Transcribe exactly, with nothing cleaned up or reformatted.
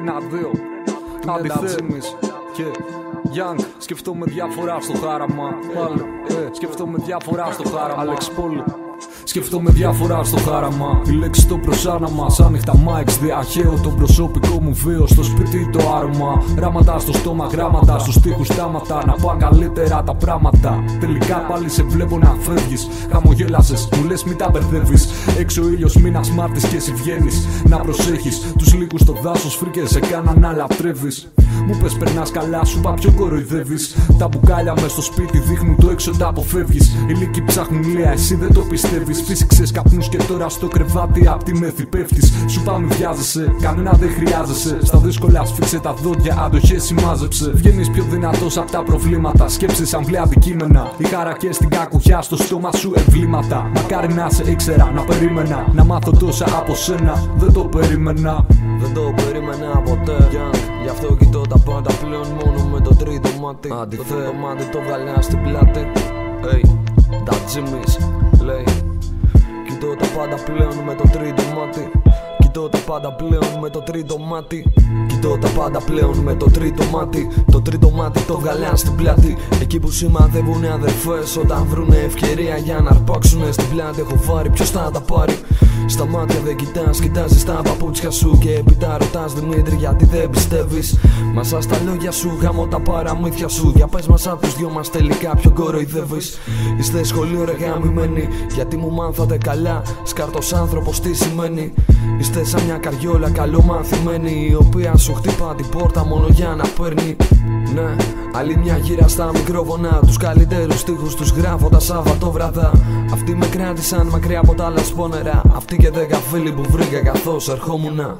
not real. I'll be famous. Younk, σκεφτόμαι διάφορα στο χάραμα. Σκεφτόμαι διάφορα στο χάραμα. Alex Paul. Σκεφτόμαι διάφορα στο χάραμα. Η λέξη στο προσάναμα. Σαν νύχτα mics, διαχέω το προσωπικό μου βίο. Στο σπίτι το άρωμα. Ράματα στο στόμα, γράμματα στου τοίχους τάματα. Να πάω καλύτερα τα πράγματα. Τελικά πάλι σε βλέπω να φεύγεις. Χαμογέλασες, μου λες μην τα μπερδεύεις. Έξω ήλιος, μήνας Μάρτης και εσύ βγαίνεις. Να προσέχεις τους λίγους στο δάσος. Φρίκες σε κάναν να λατρεύεις. Μου πες περνάς καλά, σου πα πιο κοροϊδεύεις. Τα μπουκάλια μες στο σπίτι δείχνουν το έξω, τα αποφεύγεις. Οι λύκοι ψάχνουν λεία, εσύ δεν το πιστεύεις. Φύσηξες καπνούς και τώρα στο κρεβάτι απ' τη μέθη πέφτεις. Σου πα μη βιάζεσαι, κανένα δεν χρειάζεσαι. Στα δύσκολα σφίξε τα δόντια, αντοχές συμμάζεψε. Βγαίνεις πιο δυνατός απ' τα προβλήματα. Σκέψεις αμβλαία αντικείμενα. Η χαρακές στην κακουχιά, στο στόμα σου εμβλήματα. Μακάρι να σε ήξερα, να περίμενα. Να μάθω τόσα από σένα, δεν το περίμενα. Δεν το περίμενα ποτέ. Γι' αυτό κοιτώ τα πάντα πλέον μόνο με το τρίτο μάτι. Το τρίτο μάτι το βγαλιά στην πλάτη. Hey, Da Jimmiez λέει. Κοιτώ τα πάντα πλέον με το τρίτο μάτι. Κοιτώ τα πάντα πλέον με το τρίτο μάτι. Κοιτώ τα πάντα πλέον με το τρίτο μάτι. Το τρίτο μάτι το βγαλιά στην πλάτη. Εκεί που σημαδεύουνε αδερφές. Όταν βρουνε ευκαιρία για να αρπάξουνε στην πλάτη. Έχω βάρει, ποιος θα τα πάρει. Στα μάτια δεν κοιτάς, κοιτάζεις τα παπούτσια σου. Και έπειτα ρωτάς Δημήτρη γιατί δεν πιστεύεις. Μασά στα λόγια σου, γάμω τα παραμύθια σου. Για πες μας απ' τους δυο μας τελικά ποιον κοροϊδεύεις. Είστε σχολείο ρε γαμημένοι. Γιατί μου μάθατε καλά, σκάρτος άνθρωπος τι σημαίνει. Είστε σαν μια καριόλα καλομαθημένη, η οποία σου χτύπα την πόρτα μόνο για να παίρνει. Ναι, άλλη μια γύρα στα μικρόφωνα. Τους καλύτερους στίχους τους γράφω τα Σαββατόβραδα. Αυτοί με κράτησαν μακριά από τα άλλα σπόνερα. Αυτοί και δέκα φίλοι που βρήκα καθώς ερχόμουνα.